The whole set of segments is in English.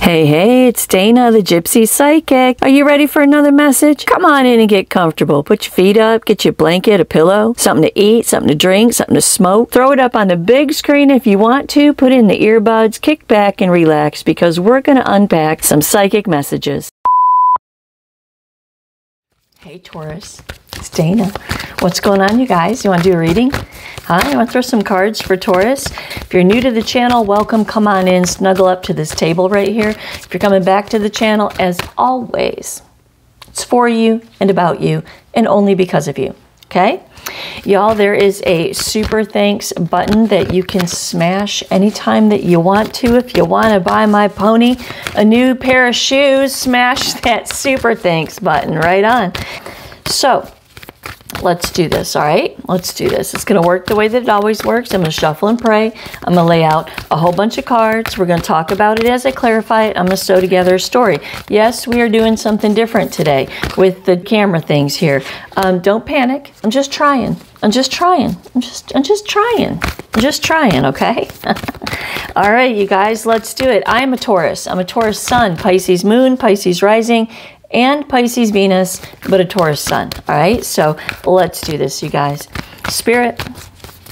Hey, it's Dana, the Gypsy Psychic. Are you ready for another message? Come on in and get comfortable. Put your feet up, get your blanket, a pillow, something to eat, something to drink, something to smoke. Throw it up on the big screen if you want to. Put in the earbuds, kick back and relax because we're going to unpack some psychic messages. Hey Taurus, it's Dana. What's going on, you guys? You want to do a reading? Huh? You want to throw some cards for Taurus? If you're new to the channel, welcome. Come on in, snuggle up to this table right here. If you're coming back to the channel, as always, it's for you and about you and only because of you, okay? Y'all, there is a super thanks button that you can smash anytime that you want to. If you want to buy my pony a new pair of shoes, smash that super thanks button right on. So let's do this, all right? Let's do this. It's going to work the way that it always works. I'm going to shuffle and pray. I'm going to lay out a whole bunch of cards. We're going to talk about it as I clarify it. I'm going to sew together a story. Yes, we are doing something different today with the camera things here. Don't panic. I'm just trying. I'm just trying, okay? All right, you guys, let's do it. I'm a Taurus. I'm a Taurus sun, Pisces moon, Pisces rising, and Pisces Venus, but a Taurus sun. All right, so let's do this, you guys. Spirit,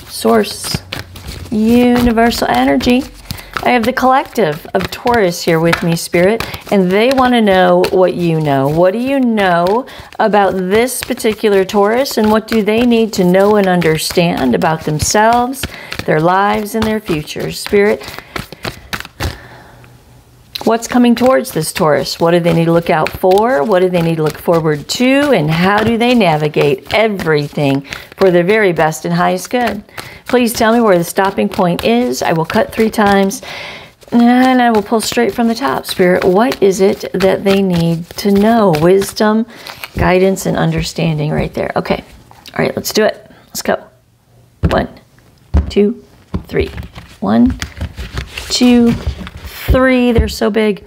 source, universal energy. I have the collective of Taurus here with me, Spirit, and they want to know what you know. What do you know about this particular Taurus, and what do they need to know and understand about themselves, their lives, and their future? Spirit, what's coming towards this Taurus? What do they need to look out for? What do they need to look forward to? And how do they navigate everything for their very best and highest good? Please tell me where the stopping point is. I will cut three times and I will pull straight from the top. Spirit, what is it that they need to know? Wisdom, guidance, and understanding right there. Okay. All right, let's do it. Let's go. 1, 2, 3. 1, 2, 3, they're so big.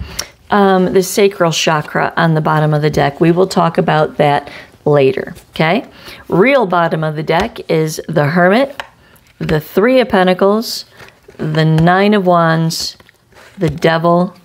The sacral chakra on the bottom of the deck. We will talk about that later, okay? Real bottom of the deck is the Hermit, the 3 of Pentacles, the 9 of Wands, the Devil,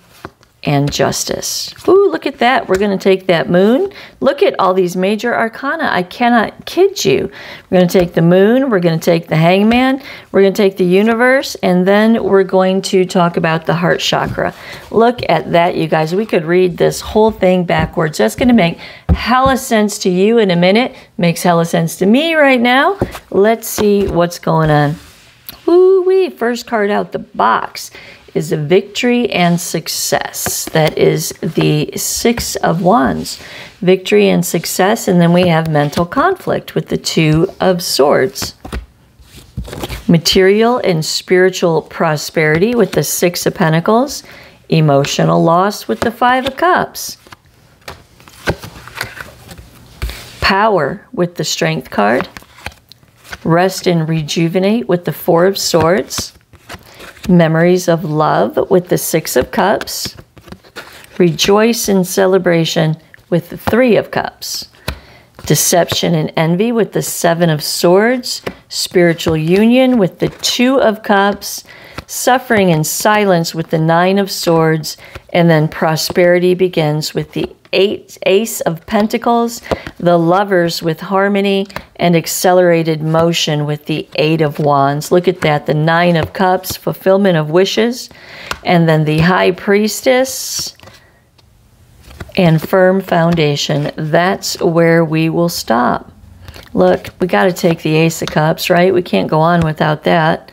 and Justice. Ooh, look at that. We're going to take that moon. Look at all these major arcana. I cannot kid you. We're going to take the moon. We're going to take the hangman. We're going to take the universe. And then we're going to talk about the heart chakra. Look at that, you guys. We could read this whole thing backwards. That's going to make hella sense to you in a minute. Makes hella sense to me right now. Let's see what's going on. Ooh-wee. First card out the box is a victory and success. That is the 6 of Wands. Victory and success, and then we have mental conflict with the 2 of Swords. Material and spiritual prosperity with the 6 of Pentacles. Emotional loss with the 5 of Cups. Power with the Strength card. Rest and rejuvenate with the 4 of Swords. Memories of love with the 6 of Cups. Rejoice in celebration with the 3 of Cups. Deception and envy with the 7 of Swords. Spiritual union with the 2 of Cups. Suffering and silence with the 9 of Swords. And then prosperity begins with the Ace of Pentacles. The Lovers with harmony and accelerated motion with the 8 of Wands. Look at that. The 9 of Cups, fulfillment of wishes. And then the High Priestess and firm foundation. That's where we will stop. Look, we got to take the Ace of Cups, right? We can't go on without that.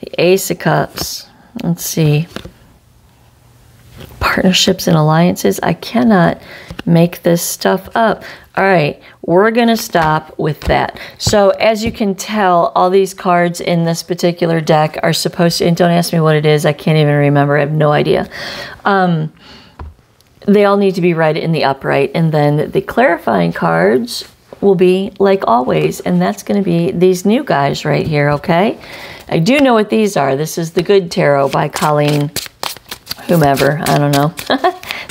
The Ace of Cups. Let's see. Partnerships and alliances. I cannot make this stuff up. All right, we're going to stop with that. So as you can tell, all these cards in this particular deck are supposed to, and don't ask me what it is. I can't even remember. I have no idea. They all need to be read in the upright. And then the clarifying cards will be like always. And that's going to be these new guys right here, okay? I do know what these are. This is the Good Tarot by Colleen. Whomever, I don't know.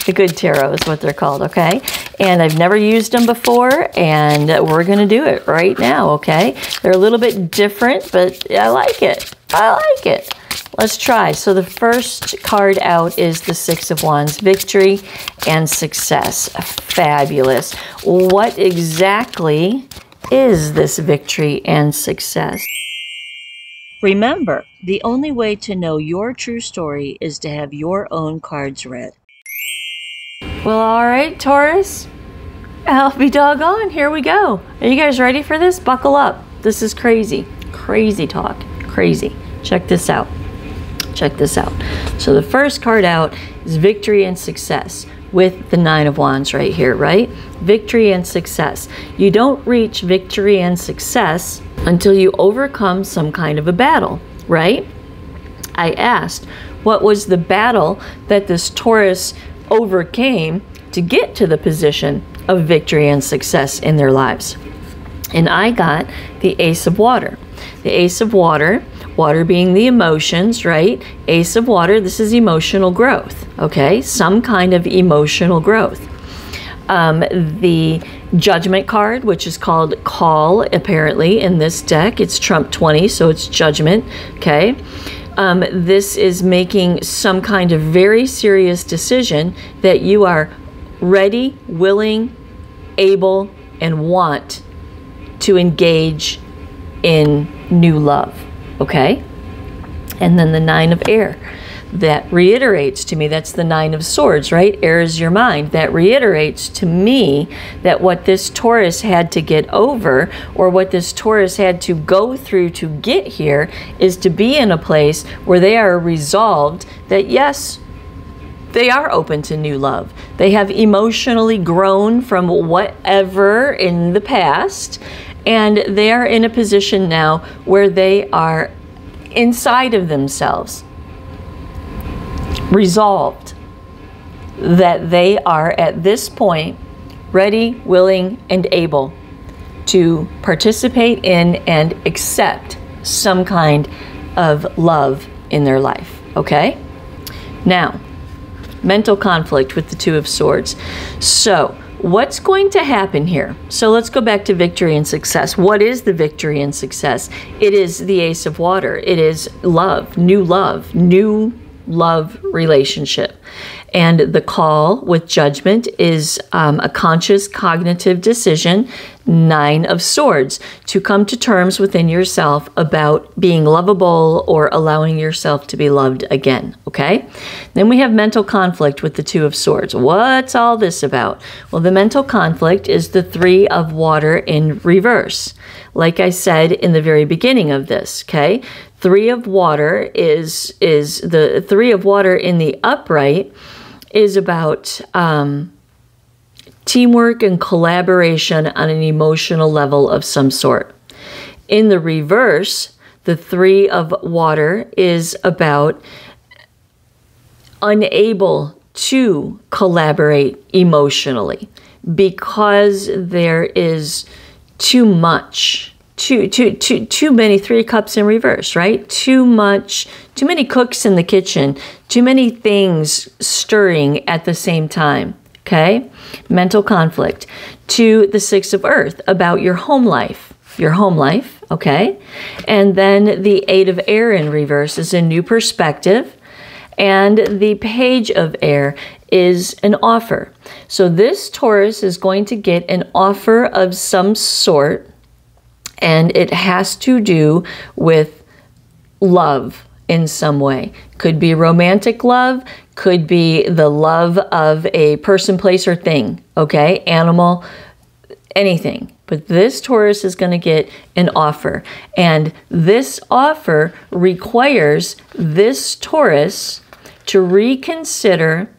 The Good Tarot is what they're called, okay? And I've never used them before, and we're going to do it right now, okay? They're a little bit different, but I like it. I like it. Let's try. So the first card out is the Six of Wands, victory and success. Fabulous. What exactly is this victory and success? Remember, the only way to know your true story is to have your own cards read. Well, all right, Taurus. I'll be doggone. Here we go. Are you guys ready for this? Buckle up. This is crazy. Crazy talk. Crazy. Check this out. Check this out. So the first card out is victory and success with the Nine of Wands right here, right? Victory and success. You don't reach victory and success until you overcome some kind of a battle, right? I asked, what was the battle that this Taurus overcame to get to the position of victory and success in their lives? And I got the Ace of Water. The Ace of Water, water being the emotions, right? Ace of Water, this is emotional growth, okay? Some kind of emotional growth. The Judgment card, which is called Call, apparently, in this deck. It's Trump 20, so it's Judgment, okay? This is making some kind of very serious decision that you are ready, willing, able, and want to engage in new love, okay? And then the Nine of Air. That reiterates to me, that's the Nine of Swords, right? Air is your mind. That reiterates to me that what this Taurus had to get over, or what this Taurus had to go through to get here, is to be in a place where they are resolved that yes, they are open to new love. They have emotionally grown from whatever in the past, and they are in a position now where they are inside of themselves, resolved that they are at this point ready, willing, and able to participate in and accept some kind of love in their life, okay? Now, mental conflict with the Two of Swords. So what's going to happen here? So let's go back to victory and success. What is the victory and success? It is the Ace of Water. It is love, new love relationship. And the Call with Judgment is a conscious cognitive decision, Nine of Swords, to come to terms within yourself about being lovable or allowing yourself to be loved again, okay? Then we have mental conflict with the Two of Swords. What's all this about? Well, the mental conflict is the Three of Water in reverse. Like I said in the very beginning of this, okay? Three of Water is the Three of Water in the upright is about teamwork and collaboration on an emotional level of some sort. In the reverse, the Three of Water is about unable to collaborate emotionally because there is too much. Too many three cups in reverse, right? Too many cooks in the kitchen, too many things stirring at the same time, okay? Mental conflict. To the Six of Earth, about your home life, okay? And then the Eight of Air in reverse is a new perspective, and the Page of Air is an offer. So this Taurus is going to get an offer of some sort, and it has to do with love in some way. Could be romantic love, could be the love of a person, place, or thing, okay? Animal, anything. But this Taurus is going to get an offer. And this offer requires this Taurus to reconsider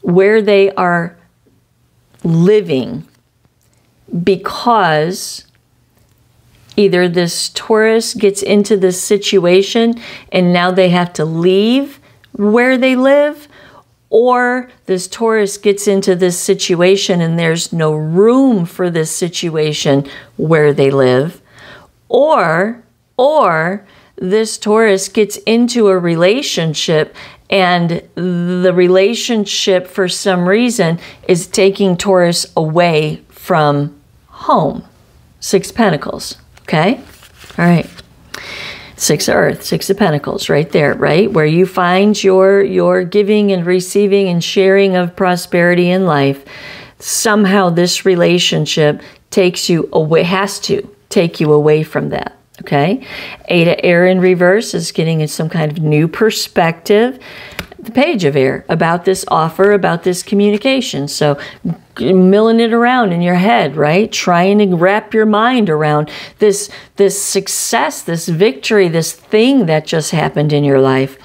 where they are living, because either this Taurus gets into this situation and now they have to leave where they live, or this Taurus gets into this situation and there's no room for this situation where they live, or this Taurus gets into a relationship and the relationship for some reason is taking Taurus away from home. Six Pentacles. Okay? All right. Six of Earth, Six of Pentacles, right there, right? Where you find your giving and receiving and sharing of prosperity in life. Somehow this relationship takes you away, has to take you away from that, okay? Eight of Air in reverse is getting in some kind of new perspective. The Page of Air, about this offer, about this communication. So milling it around in your head, right? Trying to wrap your mind around this success, this victory, this thing that just happened in your life.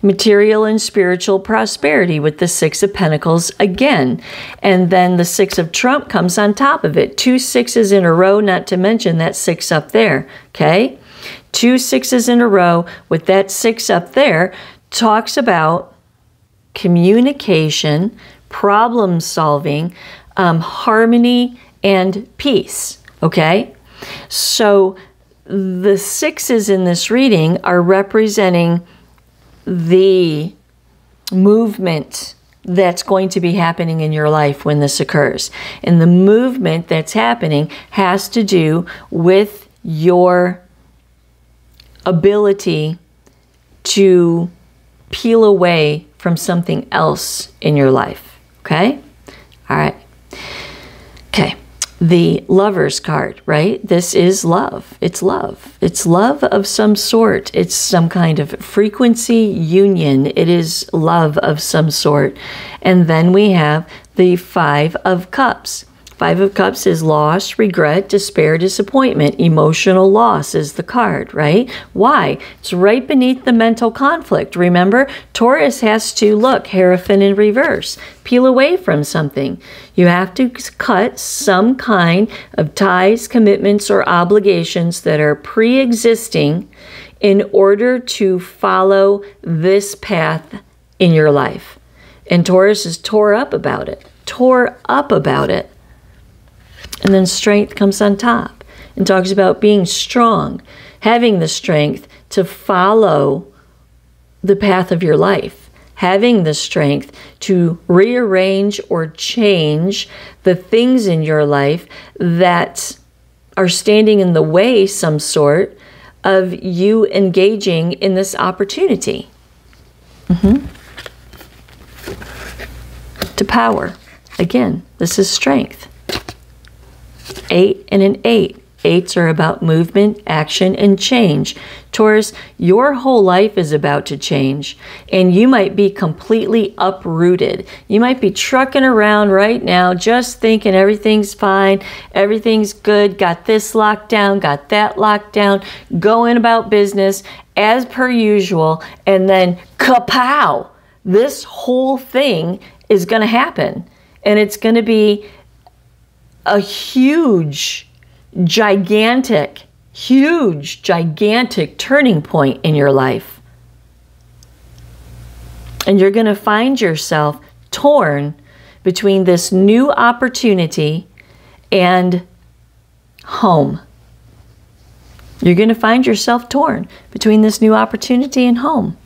Material and spiritual prosperity with the Six of Pentacles again. And then the Six of Trump comes on top of it. 2 6s in a row, not to mention that six up there, okay? 2 6s in a row with that six up there talks about communication, problem solving, harmony, and peace, okay? So the sixes in this reading are representing the movement that's going to be happening in your life when this occurs. And the movement that's happening has to do with your ability to peel away from something else in your life, okay? All right. Okay, the Lover's card, right? This is love. It's love. It's love of some sort. It's some kind of frequency union. It is love of some sort. And then we have the Five of Cups. Five of Cups is loss, regret, despair, disappointment. Emotional loss is the card, right? Why? It's right beneath the mental conflict. Remember, Taurus has to look, Hierophant in reverse, peel away from something. You have to cut some kind of ties, commitments, or obligations that are pre-existing in order to follow this path in your life. And Taurus is tore up about it, tore up about it. And then strength comes on top and talks about being strong, having the strength to follow the path of your life, having the strength to rearrange or change the things in your life that are standing in the way, some sort, of you engaging in this opportunity. To power. Again, this is strength. 8 and an 8. 8s are about movement, action, and change. Taurus, your whole life is about to change, and you might be completely uprooted. You might be trucking around right now, just thinking everything's fine, everything's good, got this locked down, got that locked down, going about business as per usual, and then kapow! This whole thing is going to happen, and it's going to be a huge, gigantic turning point in your life. And you're going to find yourself torn between this new opportunity and home. You're going to find yourself torn between this new opportunity and home.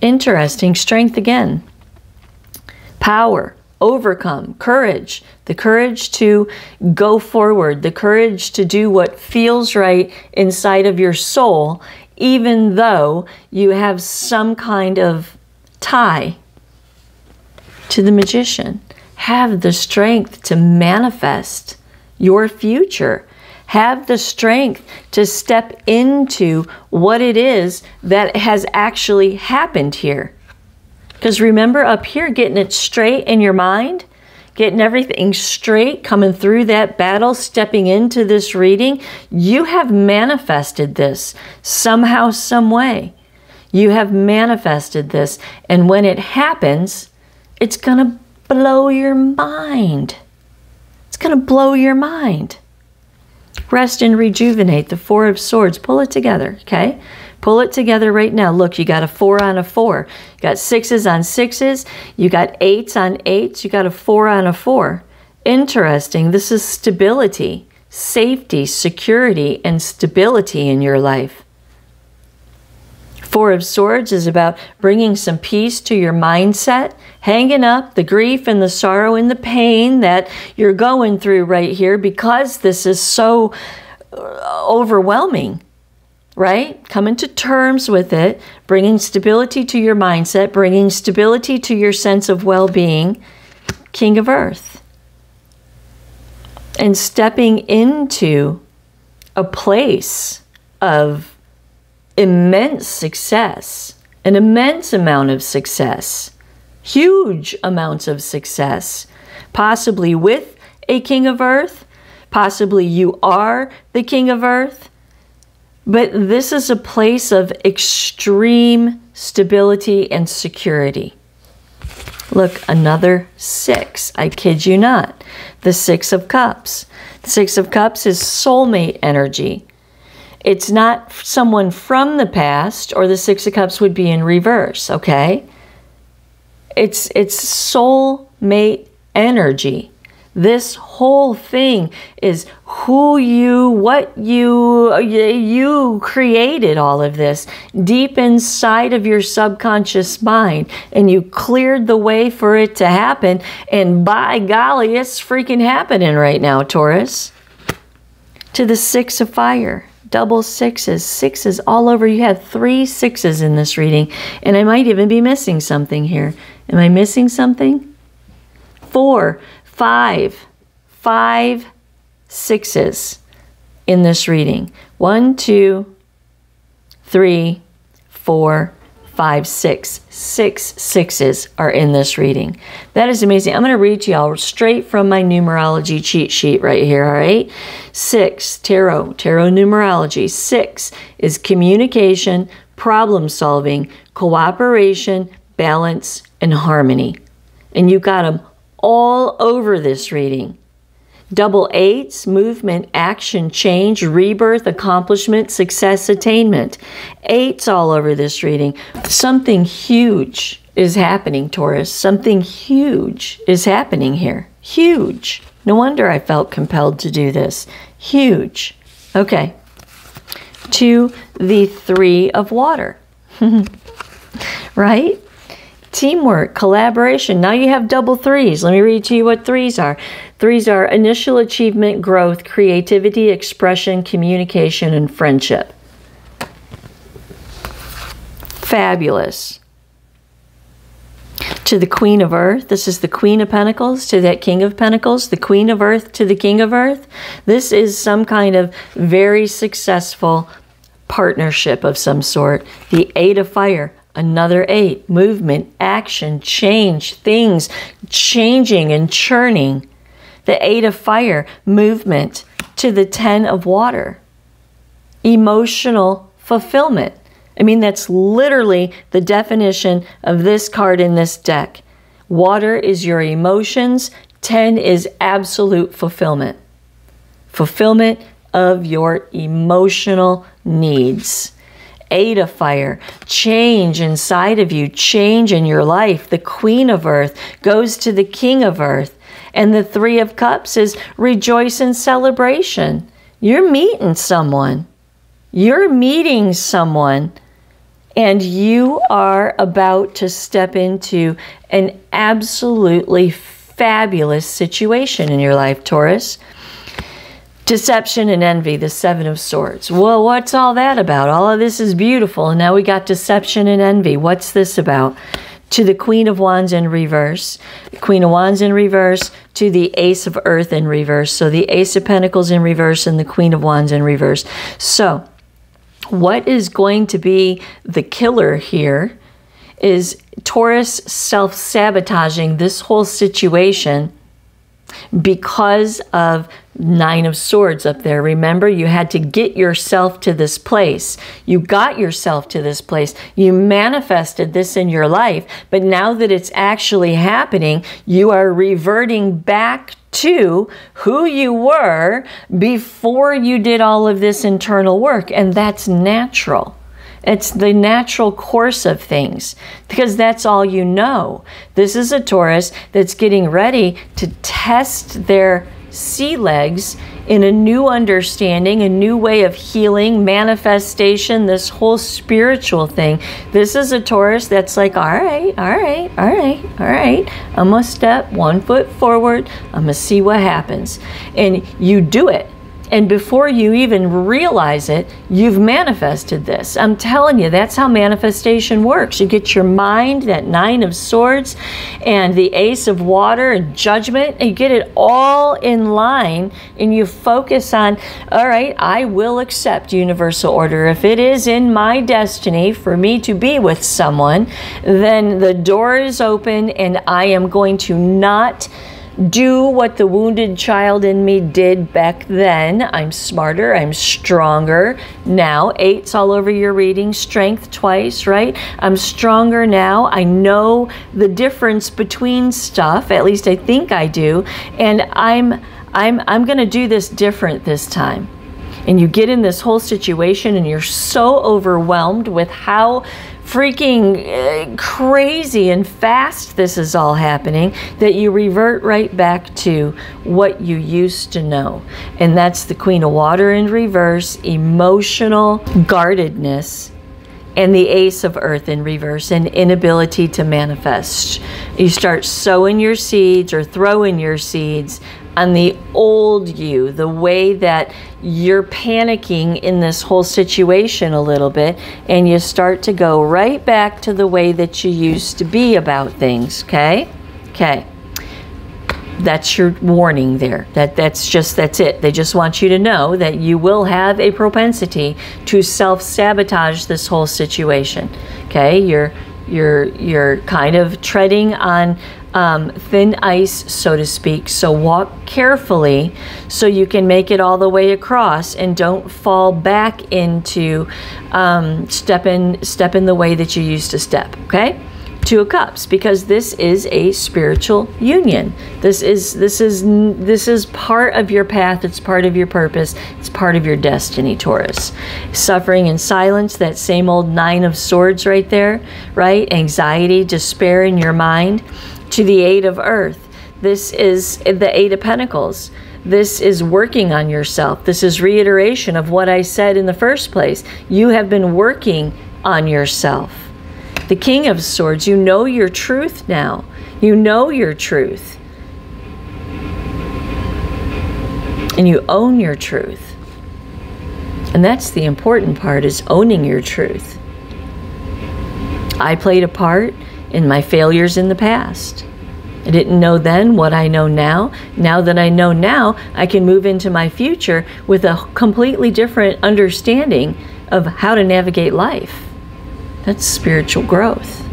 Interesting. Strength again. Power. Overcome, courage, the courage to go forward, the courage to do what feels right inside of your soul, even though you have some kind of tie to the Magician. Have the strength to manifest your future. Have the strength to step into what it is that has actually happened here. Because remember, up here, getting it straight in your mind, getting everything straight, coming through that battle, stepping into this reading, you have manifested this somehow, some way. You have manifested this. And when it happens, it's going to blow your mind. It's going to blow your mind. Rest and rejuvenate, the Four of Swords. Pull it together, okay? Pull it together right now. Look, you got a 4 on a 4. You got 6s on 6s. You got 8s on 8s. You got a 4 on a 4. Interesting. This is stability, safety, security, and stability in your life. Four of Swords is about bringing some peace to your mindset, hanging up the grief and the sorrow and the pain that you're going through right here because this is so overwhelming. right? Coming to terms with it, bringing stability to your mindset, bringing stability to your sense of well-being, King of Earth. And stepping into a place of immense success, an immense amount of success, huge amounts of success, possibly with a King of Earth, possibly you are the King of Earth. But this is a place of extreme stability and security. Look, another six. I kid you not. The Six of Cups. The Six of Cups is soulmate energy. It's not someone from the past, or the Six of Cups would be in reverse, okay? It's soulmate energy. This whole thing is who you, what you, you created all of this deep inside of your subconscious mind, and you cleared the way for it to happen, and by golly, it's freaking happening right now, Taurus. To the Six of Fire, double sixes, sixes all over. You have 3 sixes in this reading, and I might even be missing something here. Am I missing something? 4, 5, 5 sixes in this reading. 1, 2, 3, 4, 5, 6. 6 sixes are in this reading. That is amazing. I'm going to read to y'all straight from my numerology cheat sheet right here, all right? 6, tarot numerology. 6 is communication, problem solving, cooperation, balance, and harmony. And you got them all over this reading. Double 8s, movement, action, change, rebirth, accomplishment, success, attainment. 8s all over this reading. Something huge is happening, Taurus. Something huge is happening here. Huge. No wonder I felt compelled to do this. Huge. Okay. To the 3 of water. Right? Teamwork, collaboration. Now you have double 3s. Let me read to you what 3s are. 3s are initial achievement, growth, creativity, expression, communication, and friendship. Fabulous. To the Queen of Earth. This is the Queen of Pentacles to that King of Pentacles. The Queen of Earth to the King of Earth. This is some kind of very successful partnership of some sort. The 8 of fire. Another 8, movement, action, change, things changing and churning. The 8 of fire, movement, to the 10 of water. Emotional fulfillment. I mean, that's literally the definition of this card in this deck. Water is your emotions. 10 is absolute fulfillment. Fulfillment of your emotional needs. 8 of fire, change inside of you, change in your life. The Queen of Earth goes to the King of Earth. And the 3 of cups is rejoice in celebration. You're meeting someone. You're meeting someone. And you are about to step into an absolutely fabulous situation in your life, Taurus. Deception and envy, the 7 of swords. Well, what's all that about? All of this is beautiful, and now we got deception and envy. What's this about? To the Queen of Wands in reverse. The Queen of Wands in reverse, to the Ace of Earth in reverse. So the Ace of Pentacles in reverse and the Queen of Wands in reverse. So what is going to be the killer here is Taurus self-sabotaging this whole situation because of 9 of swords up there. Remember, you had to get yourself to this place. You got yourself to this place. You manifested this in your life, but now that it's actually happening, you are reverting back to who you were before you did all of this internal work, and that's natural. It's the natural course of things because that's all you know. This is a Taurus that's getting ready to test their sea legs in a new understanding, a new way of healing, manifestation, this whole spiritual thing. This is a Taurus that's like, all right. I'm going to step 1 foot forward. I'm going to see what happens. And you do it. And before you even realize it, you've manifested this. I'm telling you, that's how manifestation works. You get your mind, that Nine of Swords and the Ace of Water and Judgment, and you get it all in line, and you focus on, all right, I will accept universal order. If it is in my destiny for me to be with someone, then the door is open and I am going to not do what the wounded child in me did back then. I'm smarter, I'm stronger now. 8's all over your reading, strength twice, right? I'm stronger now. I know the difference between stuff, at least I think I do, and I'm gonna do this different this time. And you get in this whole situation and you're so overwhelmed with how freaking crazy and fast this is all happening that you revert right back to what you used to know. And that's the Queen of Water in reverse, emotional guardedness, and the Ace of Earth in reverse, an inability to manifest. You start sowing your seeds or throwing your seeds on the old you, the way that you're panicking in this whole situation a little bit, and you start to go right back to the way that you used to be about things, okay? Okay. That's your warning there. That's it. They just want you to know that you will have a propensity to self-sabotage this whole situation, okay? You're kind of treading on thin ice, so to speak. So walk carefully so you can make it all the way across and don't fall back into step in the way that you used to step, okay? Two of Cups, because this is a spiritual union. This is part of your path. It's part of your purpose. It's part of your destiny, Taurus. Suffering in silence, that same old Nine of Swords right there, right? Anxiety, despair in your mind. To the Eight of Earth, this is the Eight of Pentacles. This is working on yourself. This is reiteration of what I said in the first place. You have been working on yourself. The King of Swords, you know your truth now. You know your truth. And you own your truth. And that's the important part, is owning your truth. I played a part in my failures in the past. I didn't know then what I know now. Now that I know now, I can move into my future with a completely different understanding of how to navigate life. That's spiritual growth.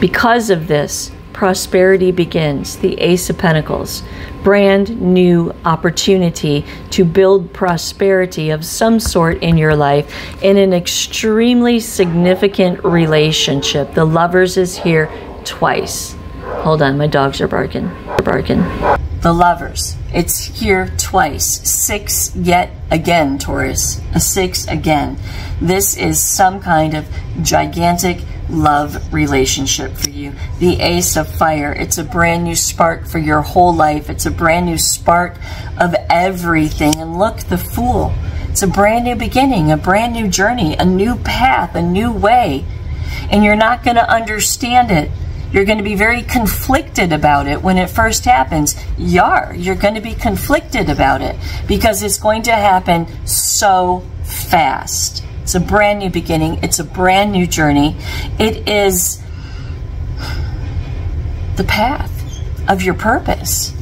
Because of this, prosperity begins. The Ace of Pentacles. Brand new opportunity to build prosperity of some sort in your life in an extremely significant relationship. The Lovers is here twice. Hold on, my dogs are barking. The Lovers. It's here twice. 6 yet again, Taurus. A 6 again. This is some kind of gigantic love relationship for you. The Ace of Fire. It's a brand new spark for your whole life. It's a brand new spark of everything. And look, the Fool. It's a brand new beginning, a brand new journey, a new path, a new way. And you're not going to understand it. You're going to be very conflicted about it when it first happens. You're going to be conflicted about it because it's going to happen so fast. It's a brand new beginning. It's a brand new journey. It is the path of your purpose.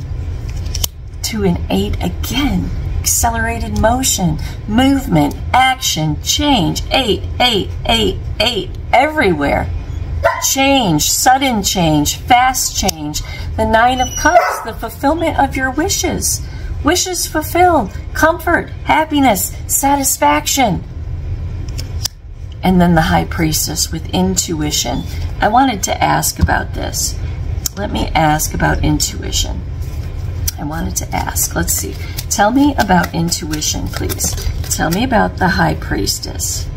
To an 8 again. Accelerated motion, movement, action, change. 8, 8, 8, 8 everywhere. Change, sudden change, fast change. The Nine of Cups, the fulfillment of your wishes. Wishes fulfilled, comfort, happiness, satisfaction. And then the High Priestess with intuition. I wanted to ask about this. Let me ask about intuition. Let's see. Tell me about intuition, please. Tell me about the High Priestess.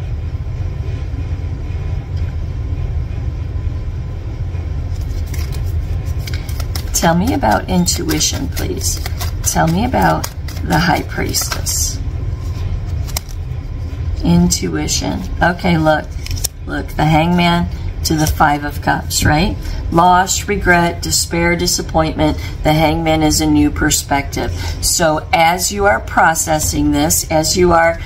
Tell me about intuition, please. Tell me about the High Priestess. Intuition. Okay, look. Look, the Hangman, to the Five of Cups, right? Loss, regret, despair, disappointment. The Hangman is a new perspective. So as you are processing this, as you are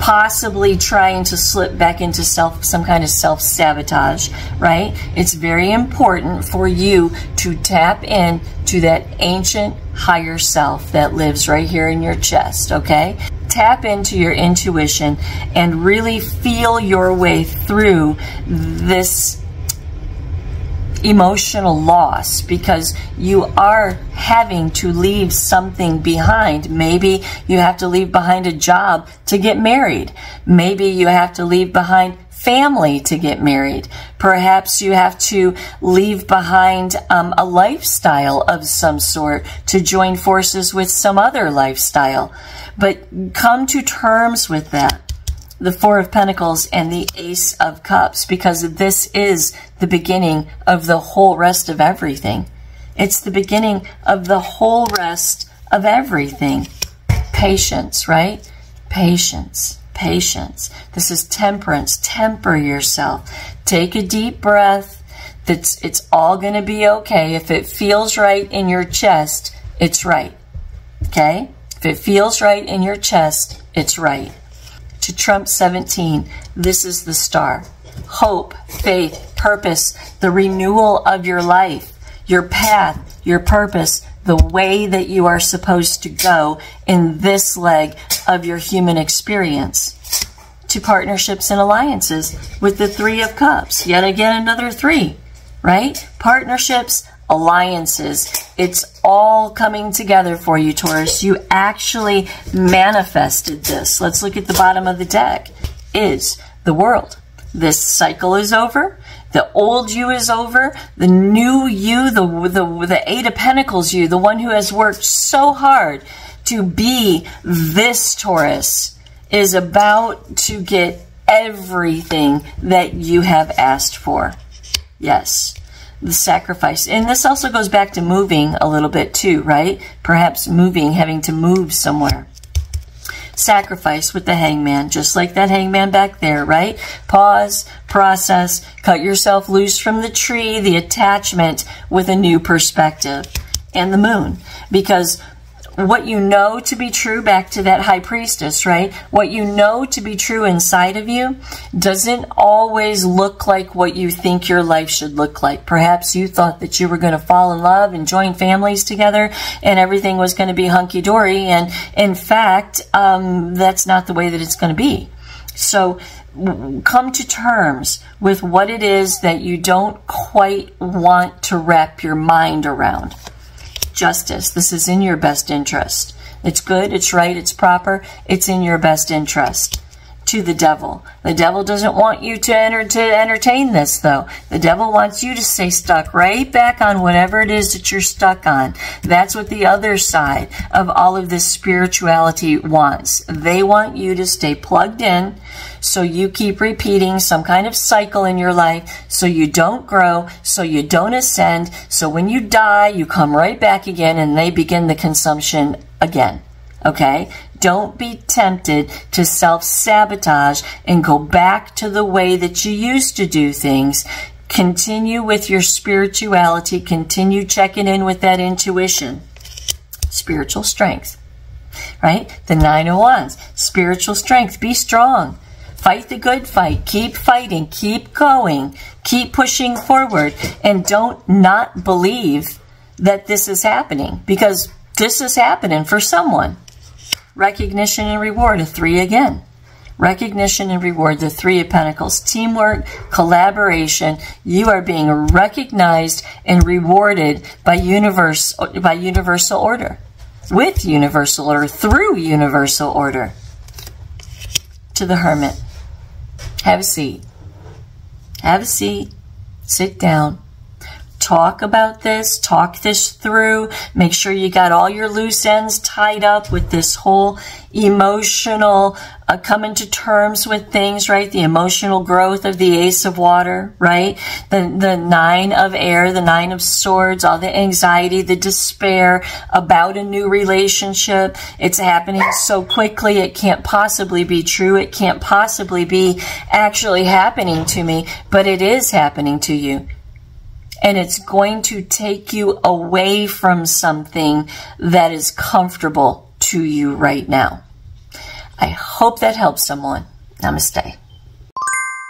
possibly trying to slip back into some kind of self-sabotage, right? It's very important for you to tap in to that ancient higher self that lives right here in your chest, okay? Tap into your intuition and really feel your way through this emotional loss, because you are having to leave something behind. Maybe you have to leave behind a job to get married. Maybe you have to leave behind family to get married. Perhaps you have to leave behind a lifestyle of some sort to join forces with some other lifestyle. But come to terms with that. The Four of Pentacles and the Ace of Cups, because this is the beginning of the whole rest of everything. It's the beginning of the whole rest of everything. Patience, right? Patience, patience. This is temperance. Temper yourself. Take a deep breath. It's all going to be okay. If it feels right in your chest, it's right. Okay? If it feels right in your chest, it's right. To Trump 17, this is the star. Hope, faith, purpose, the renewal of your life, your path, your purpose, the way that you are supposed to go in this leg of your human experience. To partnerships and alliances with the Three of Cups. Yet again, another three, right? Partnerships, alliances. It's all coming together for you, Taurus. You actually manifested this. Let's look at the bottom of the deck. Is the World. This cycle is over. The old you is over. The new you, the Eight of Pentacles you, the one who has worked so hard to be this Taurus, is about to get everything that you have asked for. Yes. The sacrifice. And this also goes back to moving a little bit too, right? Perhaps moving, having to move somewhere. Sacrifice with the Hangman, just like that Hangman back there, right? Pause, process, cut yourself loose from the tree, the attachment, with a new perspective. And the Moon, because what you know to be true, back to that High Priestess, right? What you know to be true inside of you doesn't always look like what you think your life should look like. Perhaps you thought that you were going to fall in love and join families together and everything was going to be hunky-dory. And in fact, that's not the way that it's going to be. So come to terms with what it is that you don't quite want to wrap your mind around. Justice. This is in your best interest. It's good, it's right, it's proper, it's in your best interest. To the Devil. The Devil doesn't want you to entertain this, though. The Devil wants you to stay stuck right back on whatever it is that you're stuck on. That's what the other side of all of this spirituality wants. They want you to stay plugged in so you keep repeating some kind of cycle in your life, so you don't grow, so you don't ascend, so when you die, you come right back again and they begin the consumption again. Okay? Don't be tempted to self-sabotage and go back to the way that you used to do things. Continue with your spirituality. Continue checking in with that intuition. Spiritual strength, right? The Nine of Wands, spiritual strength. Be strong. Fight the good fight. Keep fighting. Keep going. Keep pushing forward. And don't not believe that this is happening, because this is happening for someone. Recognition and reward, a three again. Recognition and reward, the Three of Pentacles. Teamwork, collaboration. You are being recognized and rewarded by universal order. With universal order, through universal order. To the Hermit. Have a seat. Have a seat. Sit down. Talk about this, talk this through, make sure you got all your loose ends tied up with this whole emotional, coming to terms with things, right? The emotional growth of the Ace of Water, right? The Nine of Air, the Nine of Swords, all the anxiety, the despair about a new relationship. It's happening so quickly, it can't possibly be true. It can't possibly be actually happening to me, but it is happening to you. And it's going to take you away from something that is comfortable to you right now. I hope that helps someone. Namaste.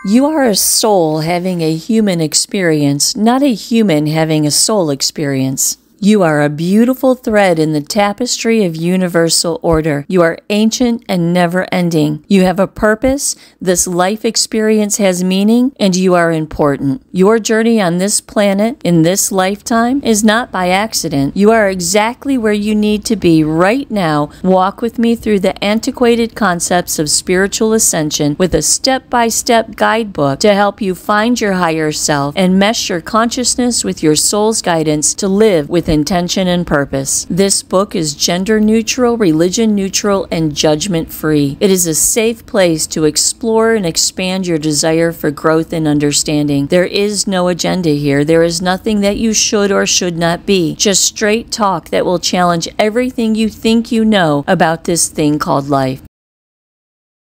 You are a soul having a human experience, not a human having a soul experience. You are a beautiful thread in the tapestry of universal order. You are ancient and never-ending. You have a purpose, this life experience has meaning, and you are important. Your journey on this planet, in this lifetime, is not by accident. You are exactly where you need to be right now. Walk with me through the antiquated concepts of spiritual ascension with a step-by-step guidebook to help you find your higher self and mesh your consciousness with your soul's guidance to live within intention and purpose. This book is gender neutral, religion neutral, and judgment free. It is a safe place to explore and expand your desire for growth and understanding. There is no agenda here. There is nothing that you should or should not be. Just straight talk that will challenge everything you think you know about this thing called life.